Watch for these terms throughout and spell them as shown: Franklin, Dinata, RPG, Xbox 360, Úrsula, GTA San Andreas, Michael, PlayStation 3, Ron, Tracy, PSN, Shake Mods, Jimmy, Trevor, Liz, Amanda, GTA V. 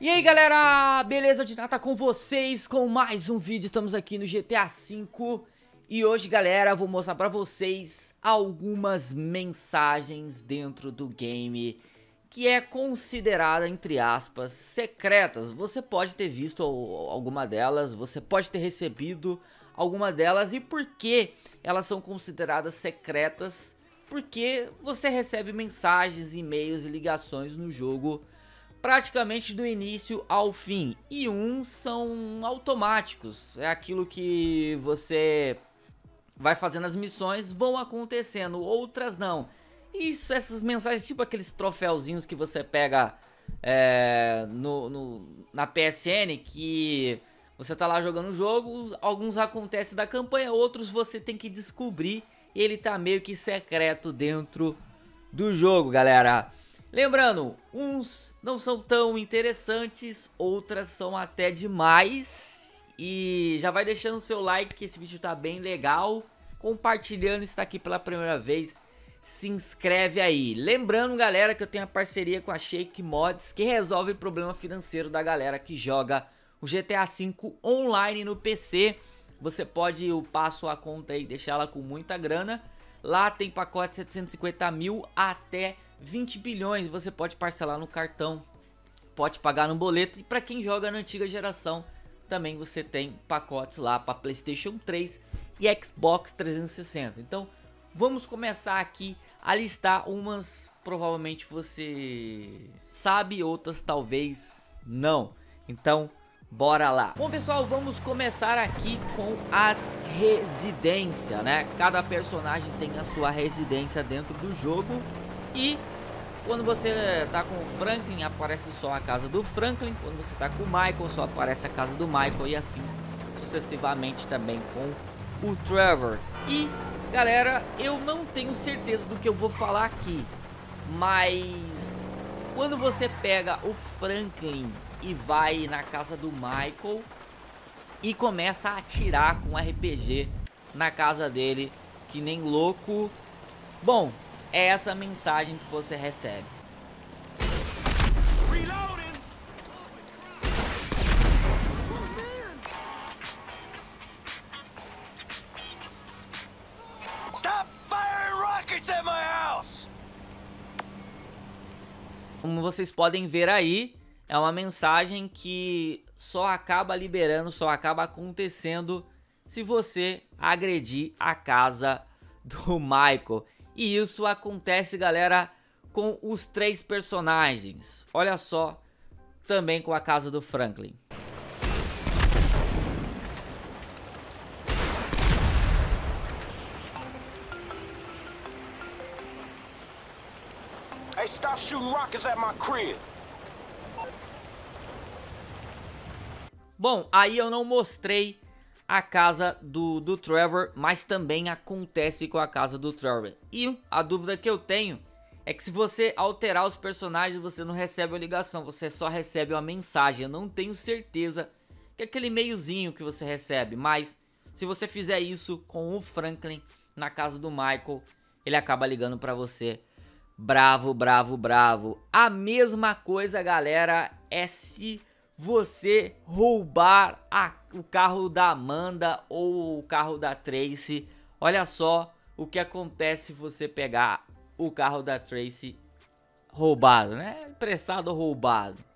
E aí galera, beleza? Dinata com vocês, com mais um vídeo. Estamos aqui no GTA V. E hoje galera, eu vou mostrar pra vocês algumas mensagens dentro do game que é considerada, entre aspas, secretas. Você pode ter visto alguma delas, você pode ter recebido alguma delas. E por que elas são consideradas secretas? Porque você recebe mensagens, e-mails e ligações no jogo praticamente do início ao fim. E uns são automáticos, é aquilo que você vai fazendo, as missões vão acontecendo, outras não. Isso, essas mensagens, tipo aqueles troféuzinhos que você pega na PSN, que você tá lá jogando o jogo, alguns acontecem da campanha, outros você tem que descobrir. Ele tá meio que secreto dentro do jogo, galera. Lembrando, uns não são tão interessantes, outras são até demais. E já vai deixando o seu like, que esse vídeo tá bem legal. Compartilhando, está aqui pela primeira vez, se inscreve aí. Lembrando, galera, que eu tenho a parceria com a Shake Mods, que resolve o problema financeiro da galera que joga o GTA V online no PC. Você pode upar sua conta e deixar ela com muita grana. Lá tem pacote 750 mil até 20 bilhões. Você pode parcelar no cartão, pode pagar no boleto. E para quem joga na antiga geração, também você tem pacotes lá para PlayStation 3 e Xbox 360. Então vamos começar aqui a listar umas. Provavelmente você sabe, outras talvez não. Então bora lá. Bom pessoal, vamos começar aqui com as residências, né? Cada personagem tem a sua residência dentro do jogo. E quando você tá com o Franklin, aparece só a casa do Franklin. Quando você tá com o Michael, só aparece a casa do Michael. E assim sucessivamente também com o Trevor. E galera, eu não tenho certeza do que eu vou falar aqui, mas quando você pega o Franklin e vai na casa do Michael e começa a atirar com RPG na casa dele, que nem louco. Bom, é essa mensagem que você recebe. Como vocês podem ver aí, é uma mensagem que só acaba liberando, só acaba acontecendo se você agredir a casa do Michael. E isso acontece, galera, com os três personagens. Olha só, também com a casa do Franklin. Hey, stop shooting rockets at my crib. Bom, aí eu não mostrei a casa do Trevor, mas também acontece com a casa do Trevor. E a dúvida que eu tenho é que se você alterar os personagens, você não recebe a ligação, você só recebe uma mensagem. Eu não tenho certeza que é aquele meiozinho que você recebe, mas se você fizer isso com o Franklin na casa do Michael, ele acaba ligando pra você. Bravo, bravo, bravo. A mesma coisa, galera, é se você roubar o carro da Amanda ou o carro da Tracy. Olha só o que acontece se você pegar o carro da Tracy roubado, né? Emprestado ou roubado.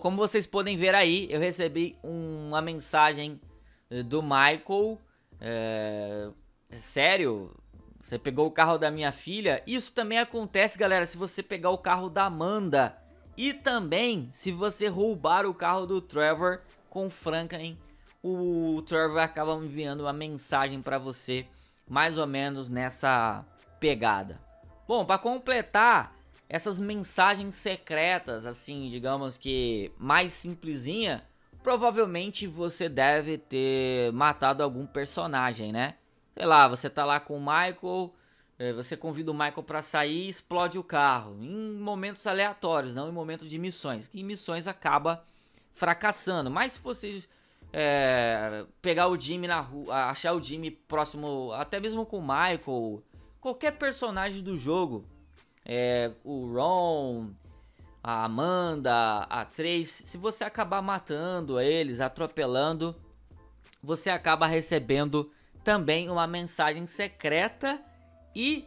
Como vocês podem ver aí, eu recebi uma mensagem do Michael. Sério? Você pegou o carro da minha filha? Isso também acontece, galera, se você pegar o carro da Amanda. E também se você roubar o carro do Trevor com Franklin, o Trevor acaba enviando uma mensagem para você, mais ou menos nessa pegada. Bom, para completar essas mensagens secretas, assim, digamos que mais simplesinha, provavelmente você deve ter matado algum personagem, né? Sei lá, você tá lá com o Michael, você convida o Michael pra sair e explode o carro. Em momentos aleatórios, não em momentos de missões. Em missões acaba fracassando. Mas se você pegar o Jimmy na rua, achar o Jimmy próximo, até mesmo com o Michael, qualquer personagem do jogo, o Ron, a Amanda, a Tracy, se você acabar matando eles, atropelando, você acaba recebendo também uma mensagem secreta. E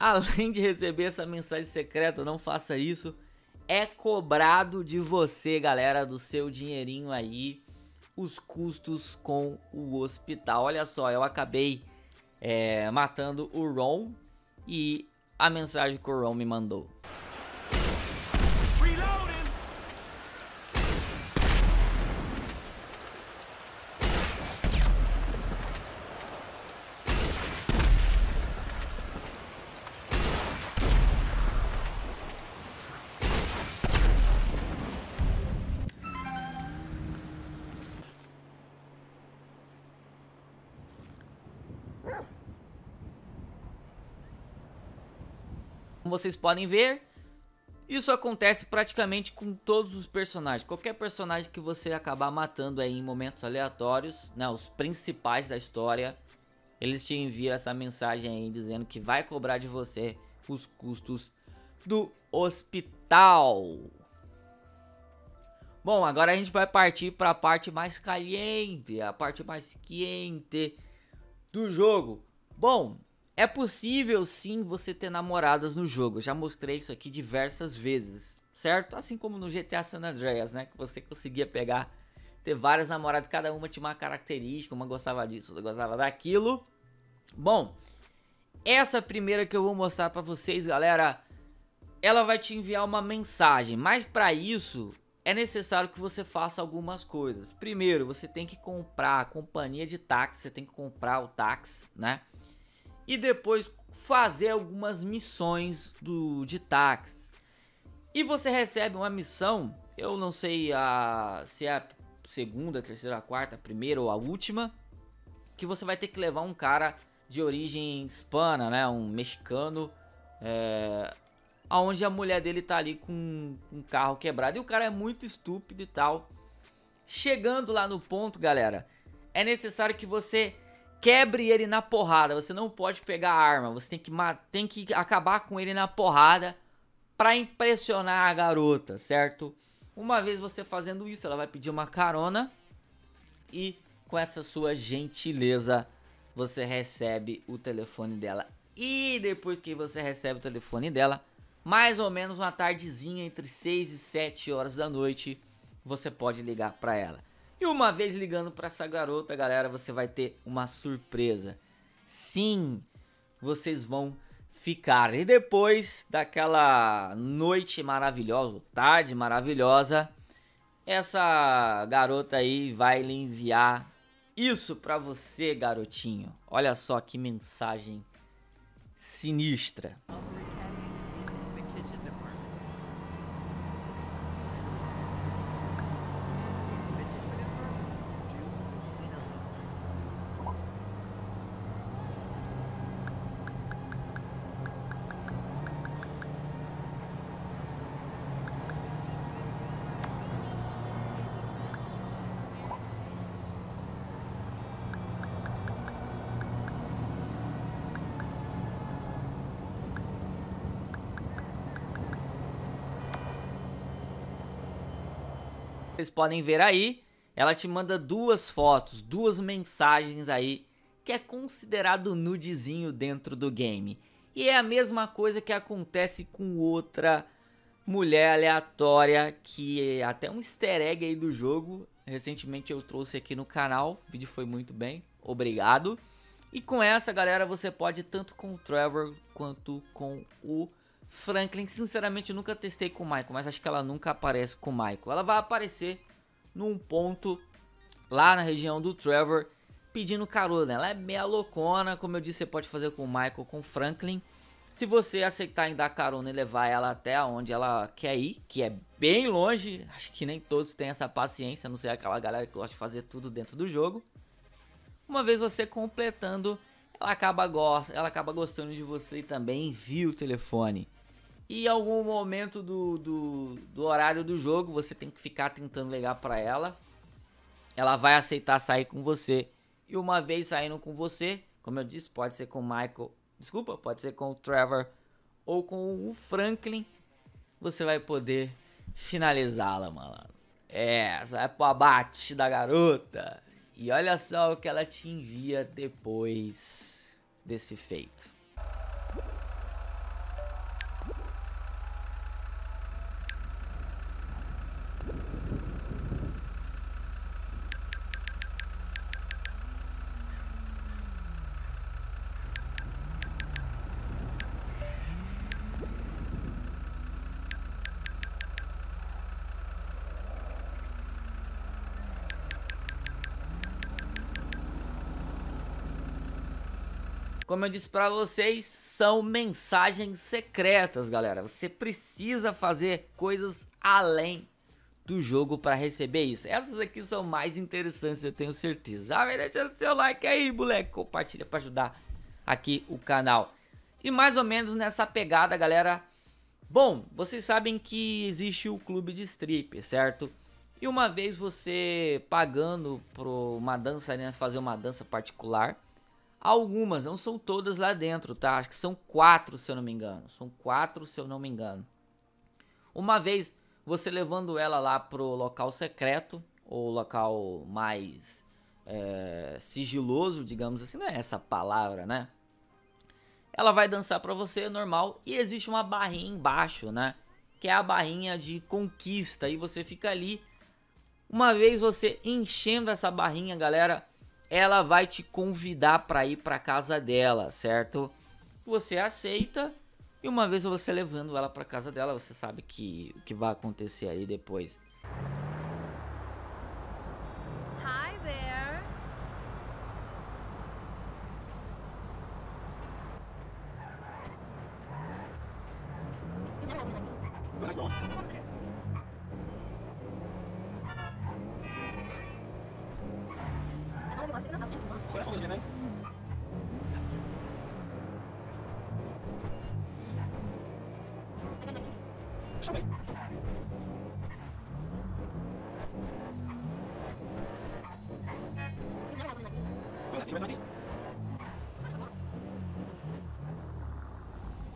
além de receber essa mensagem secreta, não faça isso, é cobrado de você, galera, do seu dinheirinho aí, os custos com o hospital. Olha só, eu acabei matando o Ron e a mensagem que o Ron me mandou. Como vocês podem ver, isso acontece praticamente com todos os personagens. Qualquer personagem que você acabar matando aí em momentos aleatórios, né, os principais da história, eles te enviam essa mensagem aí dizendo que vai cobrar de você os custos do hospital. Bom, agora a gente vai partir para a parte mais caliente, a parte mais quente do jogo. Bom, é possível sim você ter namoradas no jogo, eu já mostrei isso aqui diversas vezes, certo? Assim como no GTA San Andreas, né? Que você conseguia pegar, ter várias namoradas, cada uma tinha uma característica, uma gostava disso, outra gostava daquilo. Bom, essa primeira que eu vou mostrar pra vocês, galera, ela vai te enviar uma mensagem, mas pra isso é necessário que você faça algumas coisas. Primeiro, você tem que comprar a companhia de táxi, você tem que comprar o táxi, né? E depois fazer algumas missões de táxi. E você recebe uma missão, eu não sei se é a segunda, a terceira, a quarta, a primeira ou a última, que você vai ter que levar um cara de origem hispana, né, um mexicano, aonde a mulher dele tá ali com um carro quebrado. E o cara é muito estúpido e tal. Chegando lá no ponto, galera, é necessário que você quebre ele na porrada. Você não pode pegar a arma, você tem que acabar com ele na porrada pra impressionar a garota, certo? Uma vez você fazendo isso, ela vai pedir uma carona e com essa sua gentileza você recebe o telefone dela. E depois que você recebe o telefone dela, mais ou menos uma tardezinha, entre 6 e 7 horas da noite, você pode ligar pra ela. E uma vez ligando pra essa garota, galera, você vai ter uma surpresa. Sim, vocês vão ficar. E depois daquela noite maravilhosa, tarde maravilhosa, essa garota aí vai lhe enviar isso pra você, garotinho. Olha só que mensagem sinistra. Vocês podem ver aí, ela te manda duas fotos, duas mensagens aí, que é considerado nudezinho dentro do game. E é a mesma coisa que acontece com outra mulher aleatória, que é até um easter egg aí do jogo. Recentemente eu trouxe aqui no canal, o vídeo foi muito bem, obrigado. E com essa, galera, você pode tanto com o Trevor quanto com o Franklin. Sinceramente eu nunca testei com o Michael, mas acho que ela nunca aparece com o Michael. Ela vai aparecer num ponto lá na região do Trevor, pedindo caroço, né? Ela é meia loucona, como eu disse, você pode fazer com o Michael, com o Franklin. Se você aceitar em dar carona e levar ela até onde ela quer ir, que é bem longe, acho que nem todos têm essa paciência, a não ser aquela galera que gosta de fazer tudo dentro do jogo. Uma vez você completando, ela acaba gostando de você e também envia o telefone. E em algum momento do horário do jogo, você tem que ficar tentando ligar pra ela. Ela vai aceitar sair com você. E uma vez saindo com você, como eu disse, pode ser com o Michael, desculpa, pode ser com o Trevor ou com o Franklin, você vai poder finalizá-la, malandro. É, vai pro abate da garota. E olha só o que ela te envia depois desse feito. Como eu disse pra vocês, são mensagens secretas, galera. Você precisa fazer coisas além do jogo pra receber isso. Essas aqui são mais interessantes, eu tenho certeza. Já vem deixando seu like aí, moleque. Compartilha pra ajudar aqui o canal. E mais ou menos nessa pegada, galera. Bom, vocês sabem que existe o clube de strip, certo? E uma vez você pagando pra uma dançarina fazer uma dança particular... Algumas, não são todas lá dentro, tá? Acho que são 4, se eu não me engano. São 4, se eu não me engano. Uma vez, você levando ela lá pro local secreto, ou local mais sigiloso, digamos assim, não é essa palavra, né? Ela vai dançar pra você, normal, e existe uma barrinha embaixo, né? Que é a barrinha de conquista, e você fica ali. Uma vez você enchendo essa barrinha, galera... Ela vai te convidar para ir para casa dela, certo? Você aceita e uma vez você levando ela para casa dela, você sabe que o que vai acontecer aí depois. Hi there.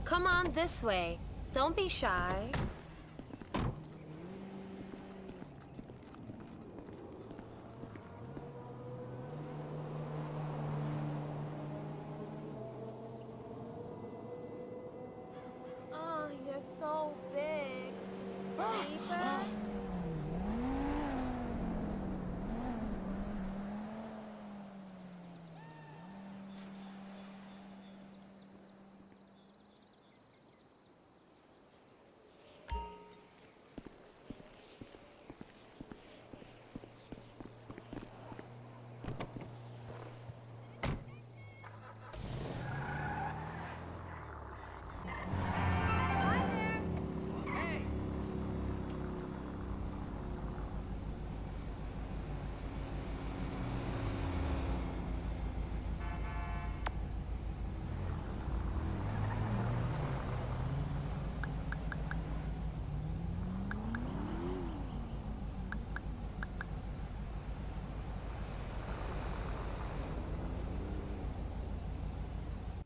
Come on this way. Don't be shy.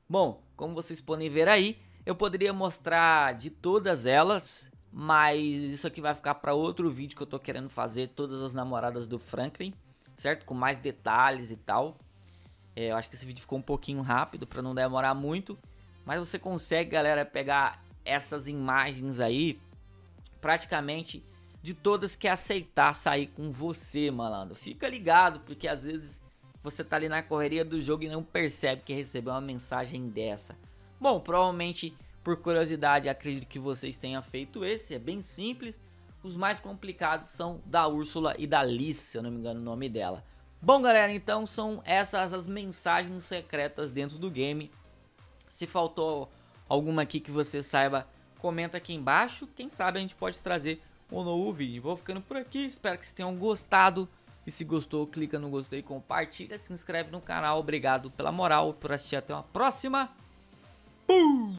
Bom, como vocês podem ver aí, eu poderia mostrar de todas elas, mas isso aqui vai ficar para outro vídeo que eu tô querendo fazer, todas as namoradas do Franklin, certo? Com mais detalhes e tal. Eu acho que esse vídeo ficou um pouquinho rápido para não demorar muito, mas você consegue, galera, pegar essas imagens aí, praticamente de todas que aceitar sair com você, malandro. Fica ligado, porque às vezes... Você tá ali na correria do jogo e não percebe que recebeu uma mensagem dessa. Bom, provavelmente por curiosidade acredito que vocês tenham feito esse. É bem simples. Os mais complicados são da Úrsula e da Liz, se eu não me engano o nome dela. Bom, galera, então são essas as mensagens secretas dentro do game. Se faltou alguma aqui que você saiba, comenta aqui embaixo. Quem sabe a gente pode trazer um novo vídeo. Vou ficando por aqui, espero que vocês tenham gostado. E se gostou, clica no gostei, compartilha, se inscreve no canal. Obrigado pela moral, por assistir. Até uma próxima. Pum!